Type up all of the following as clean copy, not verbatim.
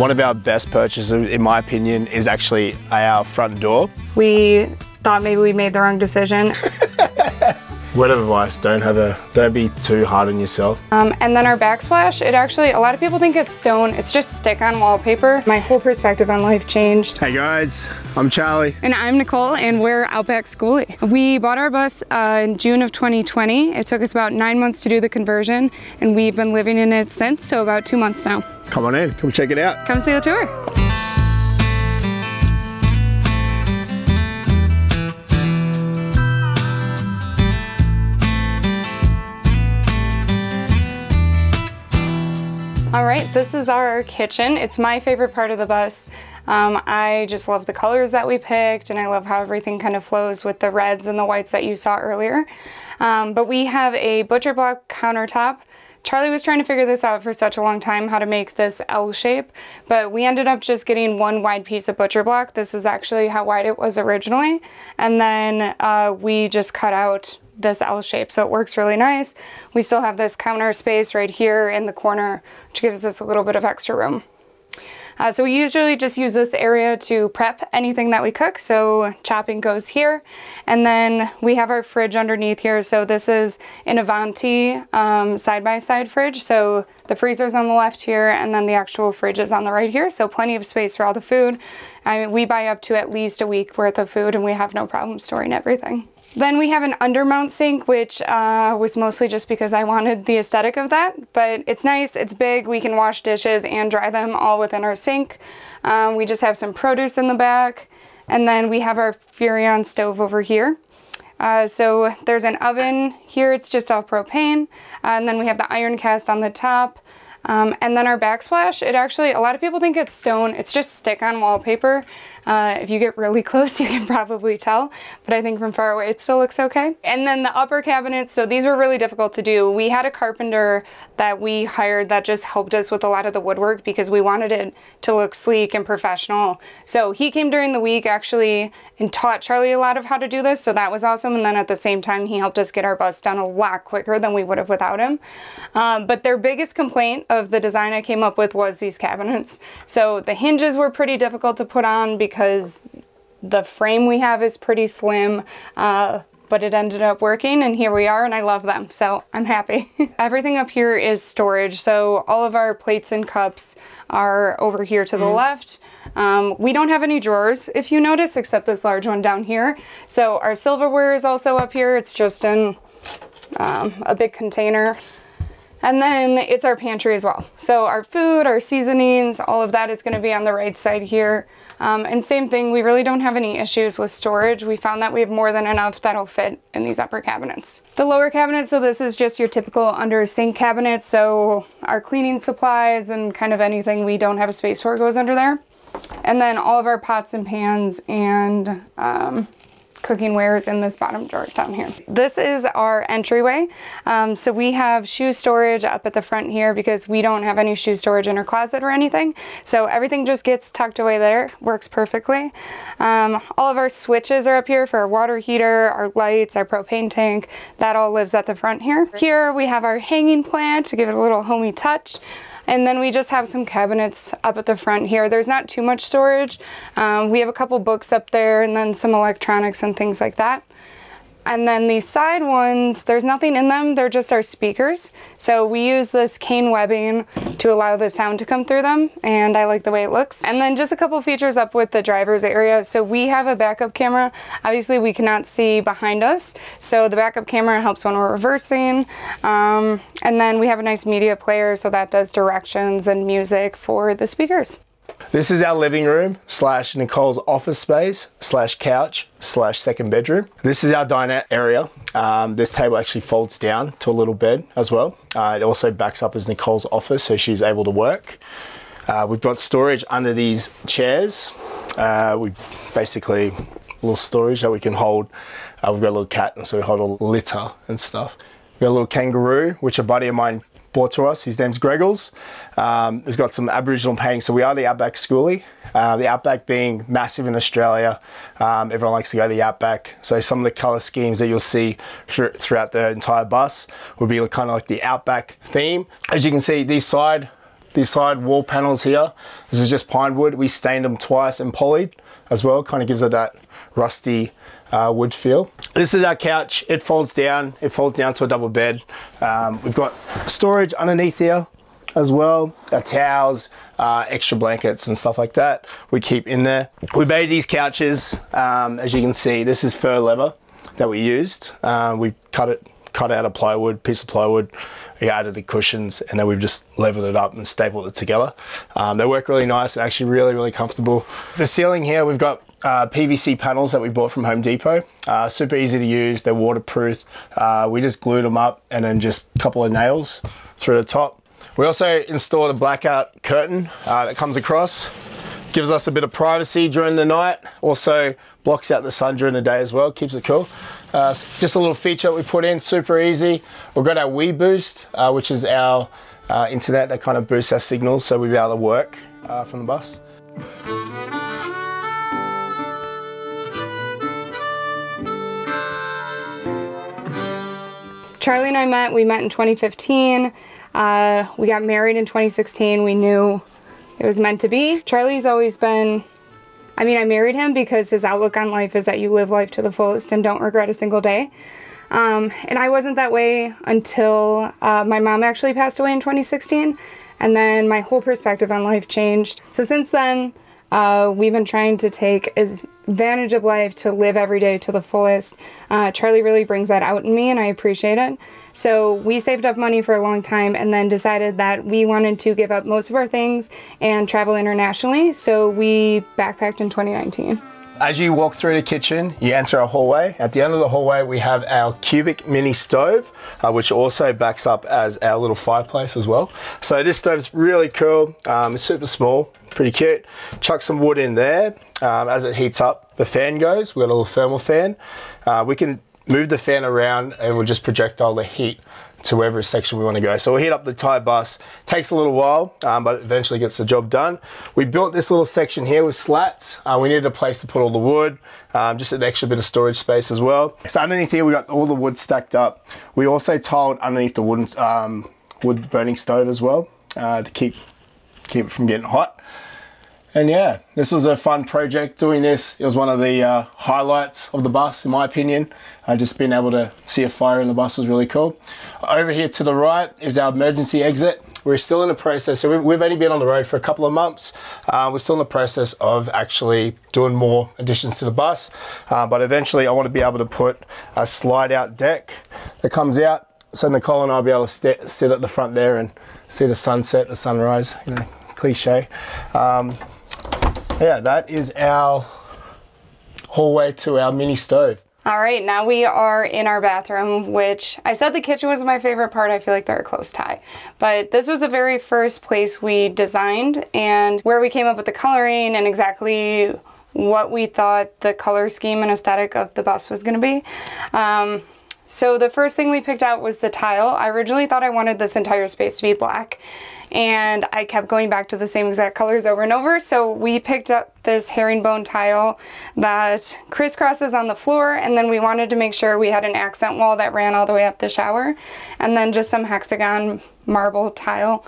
One of our best purchases, in my opinion, is actually our front door. We thought maybe we made the wrong decision. Word of advice, don't be too hard on yourself. And then our backsplash, a lot of people think it's stone. It's just stick-on wallpaper. My whole perspective on life changed. Hey guys, I'm Charlie. And I'm Nicole, and we're Outback Schoolie. We bought our bus in June of 2020. It took us about 9 months to do the conversion, and we've been living in it since, so about 2 months now. Come on in, come check it out. Come see the tour. All right, this is our kitchen. It's my favorite part of the bus. I just love the colors that we picked, and I love how everything kind of flows with the reds and the whites that you saw earlier. But we have a butcher block countertop. Charlie was trying to figure this out for such a long time, how to make this L shape, but we ended up just getting one wide piece of butcher block. This is actually how wide it was originally. And then we just cut out this L shape, so it works really nice. We still have this counter space right here in the corner, which gives us a little bit of extra room. So we usually just use this area to prep anything that we cook, so chopping goes here. And then we have our fridge underneath here, so this is an Avanti side-by-side fridge, so the freezer's on the left here, and then the actual fridge is on the right here, so plenty of space for all the food. I mean, we buy up to at least a week worth of food, and we have no problem storing everything. Then we have an undermount sink, which was mostly just because I wanted the aesthetic of that, but it's nice, it's big, we can wash dishes and dry them all within our sink. We just have some produce in the back, and then we have our Furrion stove over here. So there's an oven here, it's just all propane, and then we have the iron cast on the top. And then our backsplash, a lot of people think it's stone. It's just stick-on wallpaper. If you get really close, you can probably tell, but I think from far away it still looks okay. And then the upper cabinets, so these were really difficult to do. We had a carpenter that we hired that just helped us with a lot of the woodwork because we wanted it to look sleek and professional. So he came during the week actually and taught Charlie a lot of how to do this, so that was awesome. And then at the same time, he helped us get our bus done a lot quicker than we would have without him. But their biggest complaint of the design I came up with was these cabinets. So the hinges were pretty difficult to put on because the frame we have is pretty slim, but it ended up working, and here we are, and I love them, so I'm happy. Everything up here is storage, so all of our plates and cups are over here to the left. We don't have any drawers, if you notice, except this large one down here. So our silverware is also up here. It's just in a big container. And then it's our pantry as well. So our food, our seasonings, all of that is gonna be on the right side here. And same thing, we really don't have any issues with storage. We found that we have more than enough that'll fit in these upper cabinets. The lower cabinet, so this is just your typical under sink cabinet. So our cleaning supplies and kind of anything we don't have a space for goes under there. And then all of our pots and pans and cooking ware is in this bottom drawer down here. This is our entryway. So we have shoe storage up at the front here because we don't have any shoe storage in our closet or anything. So everything just gets tucked away there, works perfectly. All of our switches are up here for our water heater, our lights, our propane tank, that all lives at the front here. Here we have our hanging plant to give it a little homey touch. And then we just have some cabinets up at the front here. There's not too much storage. We have a couple books up there and then some electronics and things like that. And then these side ones, there's nothing in them. They're just our speakers. So we use this cane webbing to allow the sound to come through them, and I like the way it looks. And then just a couple features up with the driver's area. So we have a backup camera. Obviously we cannot see behind us, so the backup camera helps when we're reversing. And then we have a nice media player, so that does directions and music for the speakers. This is our living room / Nicole's office space / couch / second bedroom. This is our dinette area. This table actually folds down to a little bed as well. It also backs up as Nicole's office, so she's able to work. We've got storage under these chairs. We basically a little storage that we can hold. We've got a little cat, and so we hold all litter and stuff. We've got a little kangaroo, which a buddy of mine brought to us. His name's Greggles. He's got some Aboriginal paintings. So we are the Outback Schoolie. The Outback being massive in Australia. Everyone likes to go to the Outback. So some of the color schemes that you'll see throughout the entire bus will be kind of like the Outback theme. As you can see, these side these side wall panels here, this is just pine wood. We stained them twice and polyed as well. Kind of gives it that rusty wood feel. This is our couch. It folds down. It folds down to a double bed. We've got storage underneath here as well, our towels, extra blankets and stuff like that we keep in there. We made these couches, as you can see, this is fur leather that we used. We cut out a plywood, piece of plywood, we added the cushions, and then we've just leveled it up and stapled it together. They work really nice, actually really, really comfortable. The ceiling here, we've got PVC panels that we bought from Home Depot. Super easy to use, they're waterproof. We just glued them up and then just a couple of nails through the top. We also installed a blackout curtain that comes across, gives us a bit of privacy during the night, also blocks out the sun during the day as well, keeps it cool. Just a little feature we put in, super easy. We've got our WeBoost, which is our internet that kind of boosts our signals so we'll be able to work from the bus. Charlie and I met, in 2015. We got married in 2016. We knew it was meant to be. Charlie's always been, I married him because his outlook on life is that you live life to the fullest and don't regret a single day. And I wasn't that way until my mom actually passed away in 2016. And then my whole perspective on life changed. So since then, we've been trying to take advantage of life to live every day to the fullest. Charlie really brings that out in me and I appreciate it. So we saved up money for a long time and then decided that we wanted to give up most of our things and travel internationally. So we backpacked in 2019. As you walk through the kitchen, you enter a hallway. At the end of the hallway, we have our Cubic mini stove, which also backs up as our little fireplace as well. So this stove's really cool. It's super small, pretty cute. Chuck some wood in there. As it heats up, the fan goes. We've got a little thermal fan. We can move the fan around and we'll just projectile the heat to wherever section we want to go. So we'll heat up the entire bus. Takes a little while, but it eventually gets the job done. We built this little section here with slats. We needed a place to put all the wood, just an extra bit of storage space as well. So underneath here, we got all the wood stacked up. We also tiled underneath the wooden, wood burning stove as well, to keep it from getting hot. And yeah, this was a fun project doing this. It was one of the highlights of the bus, in my opinion. Just being able to see a fire in the bus was really cool. Over here to the right is our emergency exit. We're still in the process, so we've only been on the road for a couple of months. We're still in the process of actually doing more additions to the bus. But eventually I want to be able to put a slide out deck that comes out. So Nicole and I will be able to sit at the front there and see the sunset, the sunrise, you know, cliche. Yeah, that is our hallway to our mini stove. All right, now we are in our bathroom, which I said the kitchen was my favorite part. I feel like they're a close tie. But this was the very first place we designed and where we came up with the coloring and exactly what we thought the color scheme and aesthetic of the bus was gonna be. So the first thing we picked out was the tile. I originally thought I wanted this entire space to be black, and I kept going back to the same exact colors over and over. So we picked up this herringbone tile that crisscrosses on the floor, and then we wanted to make sure we had an accent wall that ran all the way up the shower, and then just some hexagon marble tile.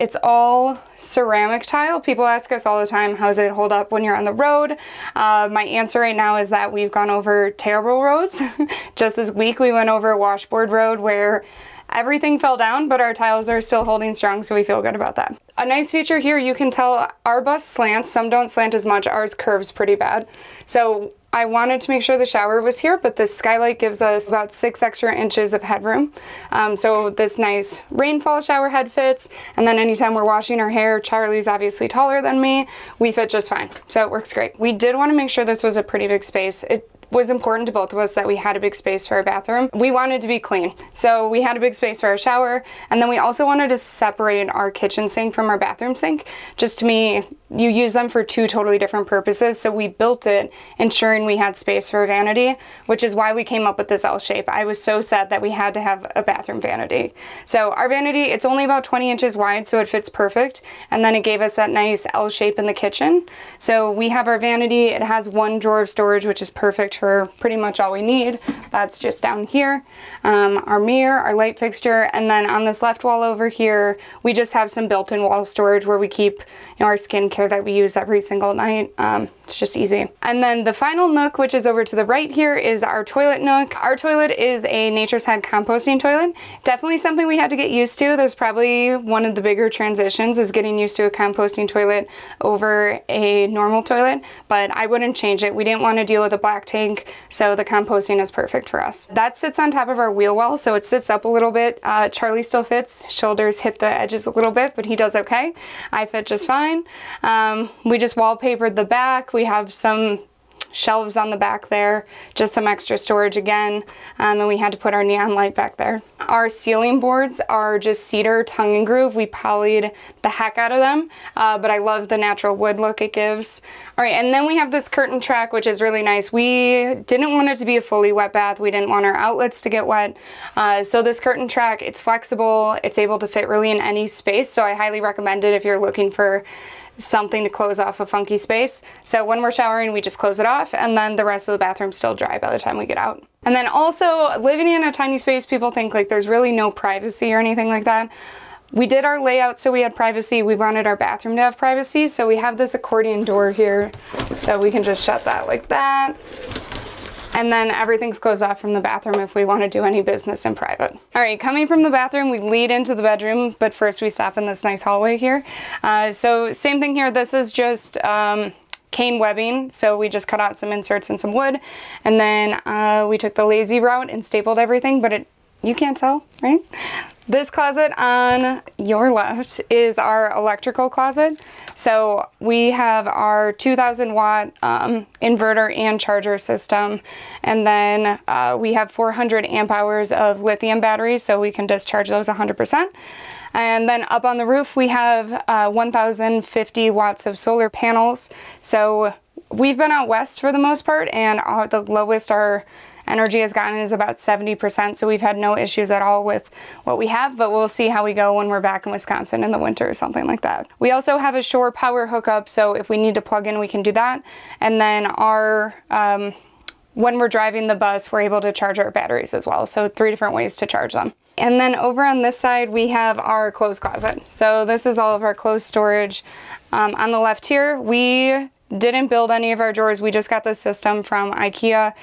It's all ceramic tile. People ask us all the time, how's it hold up when you're on the road? My answer right now is that we've gone over terrible roads. Just this week we went over Washboard Road where everything fell down, but our tiles are still holding strong, so we feel good about that. A nice feature here, you can tell our bus slants. Some don't slant as much, ours curves pretty bad. So I wanted to make sure the shower was here, but this skylight gives us about 6 extra inches of headroom. So this nice rainfall shower head fits, and then anytime we're washing our hair, Charlie's obviously taller than me, we fit just fine. So it works great. We did want to make sure this was a pretty big space. It was important to both of us that we had a big space for our bathroom. We wanted to be clean, so we had a big space for our shower, and then we also wanted to separate our kitchen sink from our bathroom sink. Just to me, you use them for 2 totally different purposes, so we built it ensuring we had space for a vanity, which is why we came up with this L shape. I was so sad that we had to have a bathroom vanity. So our vanity, it's only about 20 inches wide, so it fits perfect, and then it gave us that nice L shape in the kitchen. So we have our vanity, it has 1 drawer of storage, which is perfect for pretty much all we need. That's just down here. Our mirror, our light fixture, and then on this left wall over here, we just have some built-in wall storage where we keep, our skincare that we use every single night. It's just easy. And then the final nook, which is over to the right here, is our toilet nook. Our toilet is a Nature's Head composting toilet. Definitely something we had to get used to. There's probably one of the bigger transitions is getting used to a composting toilet over a normal toilet, but I wouldn't change it. We didn't want to deal with a black tank, so the composting is perfect for us. That sits on top of our wheel well, so it sits up a little bit. Charlie still fits. Shoulders hit the edges a little bit, but he does okay. I fit just fine. We just wallpapered the back. We have some shelves on the back there, just some extra storage again, and we had to put our neon light back there. Our ceiling boards are just cedar tongue and groove. We polyed the heck out of them, but I love the natural wood look it gives. All right, and then we have this curtain track, which is really nice. We didn't want it to be a fully wet bath. We didn't want our outlets to get wet. So this curtain track, it's flexible. It's able to fit really in any space, so I highly recommend it if you're looking for something to close off a funky space. So when we're showering, we just close it off, and then the rest of the bathroom's still dry by the time we get out. And then also, living in a tiny space, people think like there's really no privacy or anything like that. We did our layout so we had privacy. We wanted our bathroom to have privacy, so we have this accordion door here, so we can just shut that like that. And then everything's closed off from the bathroom if we want to do any business in private. All right, coming from the bathroom, we lead into the bedroom, but first we stop in this nice hallway here. So same thing here, this is just cane webbing. So we just cut out some inserts and some wood, and then we took the lazy route and stapled everything, but you can't tell, right? This closet on your left is our electrical closet. So we have our 2,000-watt inverter and charger system. And then we have 400 amp hours of lithium batteries, so we can discharge those 100%. And then up on the roof, we have 1,050 watts of solar panels. So we've been out west for the most part, and the lowest our energy has gotten is about 70%, so we've had no issues at all with what we have, but we'll see how we go when we're back in Wisconsin in the winter or something like that. We also have a shore power hookup, so if we need to plug in, we can do that. And then our when we're driving the bus, we're able to charge our batteries as well, so 3 different ways to charge them. And then over on this side, we have our clothes closet. So this is all of our clothes storage. On the left here, we didn't build any of our drawers. We just got this system from IKEA.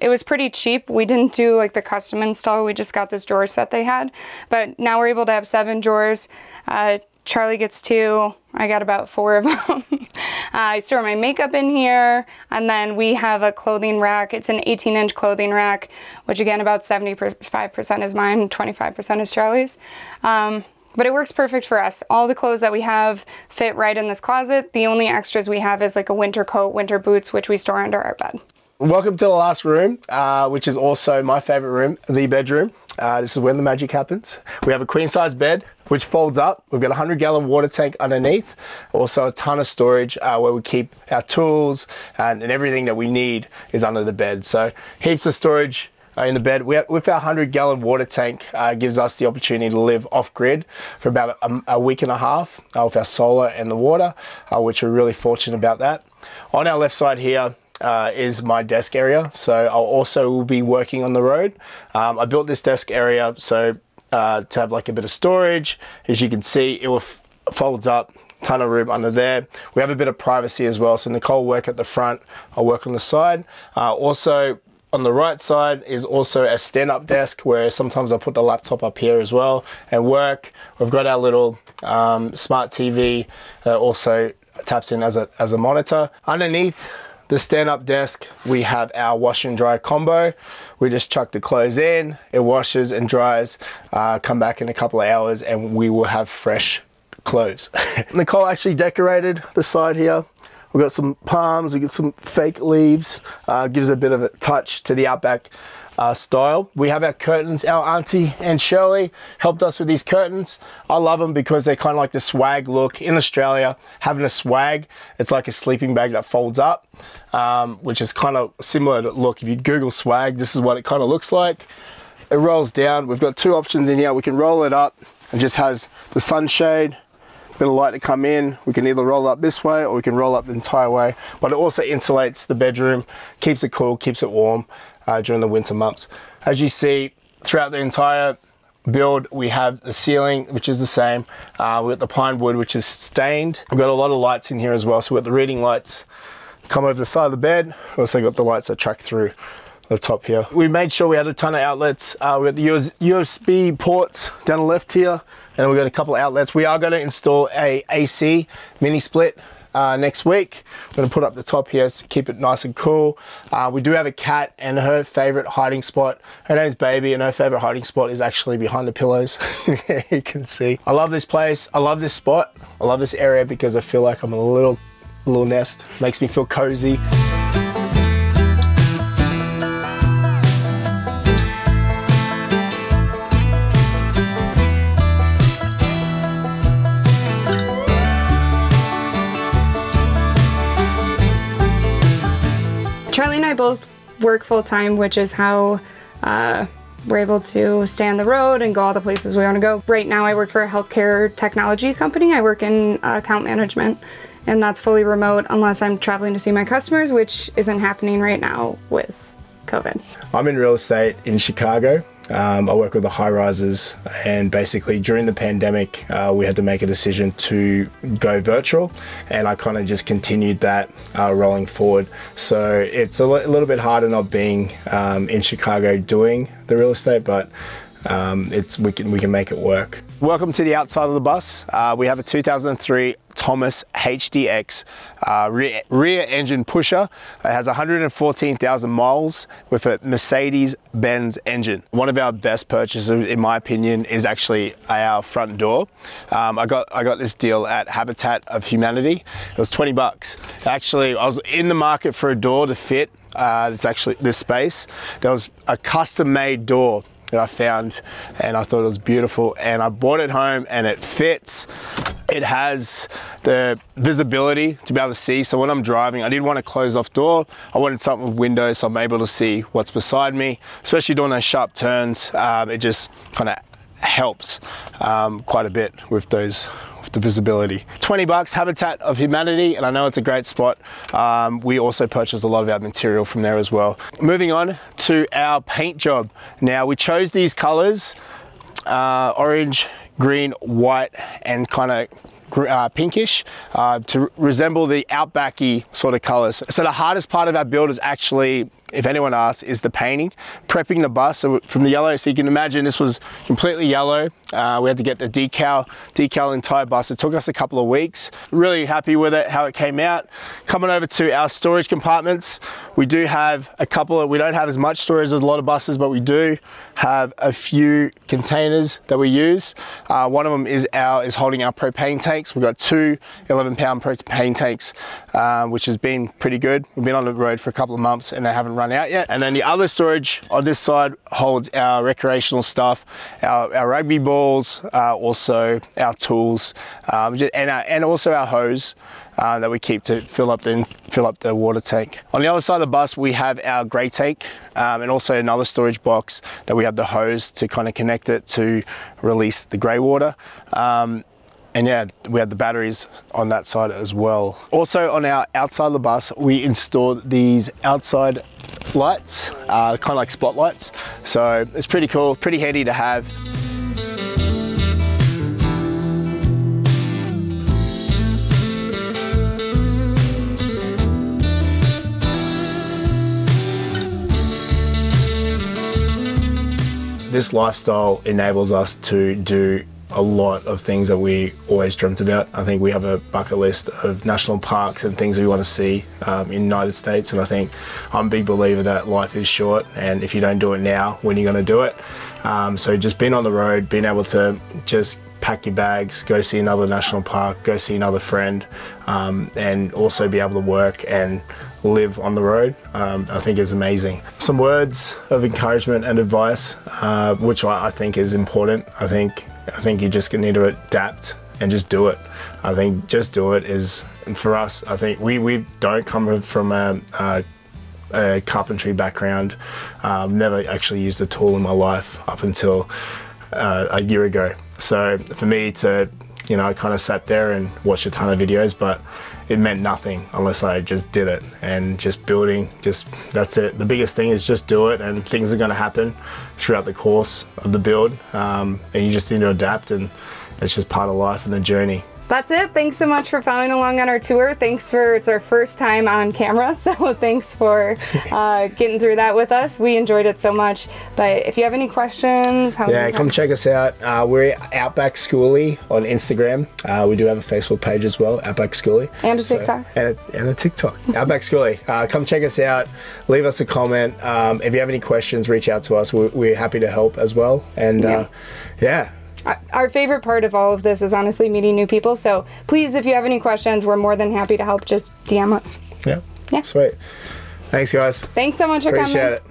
It was pretty cheap. We didn't do like the custom install. We just got this drawer set they had, but now we're able to have 7 drawers. Charlie gets 2. I got about 4 of them. I store my makeup in here, and then we have a clothing rack. It's an 18-inch clothing rack, which again, about 75% is mine, 25% is Charlie's. But it works perfect for us. All the clothes that we have fit right in this closet. The only extras we have is like a winter coat, winter boots, which we store under our bed. Welcome to the last room, which is also my favorite room, the bedroom. This is when the magic happens. We have a queen size bed, which folds up. We've got a 100-gallon water tank underneath. Also a ton of storage where we keep our tools and everything that we need is under the bed. So heaps of storage in the bed. With our 100-gallon water tank, gives us the opportunity to live off-grid for about a week and a half with our solar and the water, which we're really fortunate about that. On our left side here is my desk area, so I'll also be working on the road. I built this desk area so to have like a bit of storage. As you can see, it folds up. Ton of room under there. We have a bit of privacy as well, so Nicole will work at the front, I'll work on the side. Also, on the right side is also a stand-up desk where sometimes I put the laptop up here as well and work. We've got our little smart TV that also taps in as a monitor. Underneath the stand-up desk, we have our wash and dry combo. We just chuck the clothes in, it washes and dries, come back in a couple of hours and we will have fresh clothes. Nicole actually decorated the side here. We've got some palms, we get some fake leaves, gives a bit of a touch to the Outback style. We have our curtains. Our auntie and Shirley helped us with these curtains. I love them because they're kind of like the swag look. In Australia, having a swag, it's like a sleeping bag that folds up, which is kind of similar to look. If you Google swag, this is what it kind of looks like. It rolls down. We've got 2 options in here. We can roll it up and just has the sunshade, bit of light to come in. We can either roll up this way or we can roll up the entire way, but it also insulates the bedroom, keeps it cool, keeps it warm during the winter months. As you see, throughout the entire build, we have the ceiling, which is the same. We've got the pine wood, which is stained. We've got a lot of lights in here as well. So we've got the reading lights come over the side of the bed. We've also got the lights that track through the top here. We made sure we had a ton of outlets. We've got the USB ports down the left here, and we've got a couple of outlets. We are going to install a AC mini split next week. I'm going to put up the top here to keep it nice and cool. We do have a cat, and her favorite hiding spot, her name's Baby, and her favorite hiding spot is actually behind the pillows. You can see. I love this place. I love this spot. I love this area because I feel like I'm in a little nest. Makes me feel cozy. Charlie and I both work full-time, which is how we're able to stay on the road and go all the places we want to go. Right now I work for a healthcare technology company. I work in account management, and that's fully remote unless I'm traveling to see my customers, which isn't happening right now with COVID. I'm in real estate in Chicago. I work with the high rises, and basically during the pandemic, we had to make a decision to go virtual, and I kind of just continued that rolling forward. So it's a little bit harder not being in Chicago doing the real estate, but we can make it work. Welcome to the outside of the bus. We have a 2003 Thomas HDX rear engine pusher. It has 114,000 miles with a Mercedes-Benz engine. One of our best purchases, in my opinion, is actually our front door. I got this deal at Habitat of Humanity. It was 20 bucks. Actually, I was in the market for a door to fit. It's actually this space. There was a custom-made door that I found, and I thought it was beautiful, and I brought it home, and it fits. It has the visibility to be able to see. So when I'm driving, I didn't want a closed off door. I wanted something with windows so I'm able to see what's beside me, especially during those sharp turns. It just kind of helps quite a bit with the visibility. 20 bucks, Habitat of Humanity, and I know it's a great spot. We also purchased a lot of our material from there as well. Moving on to our paint job. Now, we chose these colors, orange, green, white, and kind of pinkish to resemble the Outbacky sort of colors. So the hardest part of our build is actually, if anyone asks, is the painting, prepping the bus from the yellow. So you can imagine this was completely yellow. We had to get the decal entire bus. It took us a couple of weeks. Really happy with it, how it came out. Coming over to our storage compartments, we do have a couple of, we don't have as much storage as a lot of buses, but we do have a few containers that we use. One of them is holding our propane tanks. We've got two 11-pound propane tanks, which has been pretty good. We've been on the road for a couple of months and they haven't run out yet. And then the other storage on this side holds our recreational stuff, our rugby balls, also our tools, and also our hose that we keep to fill up the water tank. On the other side of the bus, we have our grey tank and also another storage box that we have the hose to kind of connect it to release the grey water. And yeah, we had the batteries on that side as well. Also on our outside of the bus, we installed these outside lights, kind of like spotlights. So it's pretty cool, pretty handy to have. This lifestyle enables us to do a lot of things that we always dreamt about. I think we have a bucket list of national parks and things that we want to see in the United States, and I think I'm a big believer that life is short, and if you don't do it now, when are you going to do it? So just being on the road, being able to just pack your bags, go see another national park, go see another friend, and also be able to work and live on the road, I think is amazing. Some words of encouragement and advice, which I think is important. I think you just need to adapt and just do it. I think just do it is, for us, I think we don't come from a carpentry background. I've never actually used a tool in my life up until a year ago. So for me to you know, I kind of sat there and watched a ton of videos, but it meant nothing unless I just did it. And just building, just that's it. The biggest thing is just do it, and things are going to happen throughout the course of the build, and you just need to adapt, and it's just part of life and the journey. That's it. Thanks so much for following along on our tour. Thanks for, it's our first time on camera, so thanks for getting through that with us. We enjoyed it so much. But if you have any questions, yeah, come check us out. We're Outback Schoolie on Instagram. We do have a Facebook page as well, Outback Schoolie. And a TikTok. And a TikTok. Outback Schoolie. Come check us out. Leave us a comment. If you have any questions, reach out to us. We're happy to help as well. And yeah. Our favorite part of all of this is honestly meeting new people. So please, if you have any questions, we're more than happy to help. Just DM us. Yeah. Yeah. Sweet. Thanks, guys. Thanks so much for coming. Appreciate it.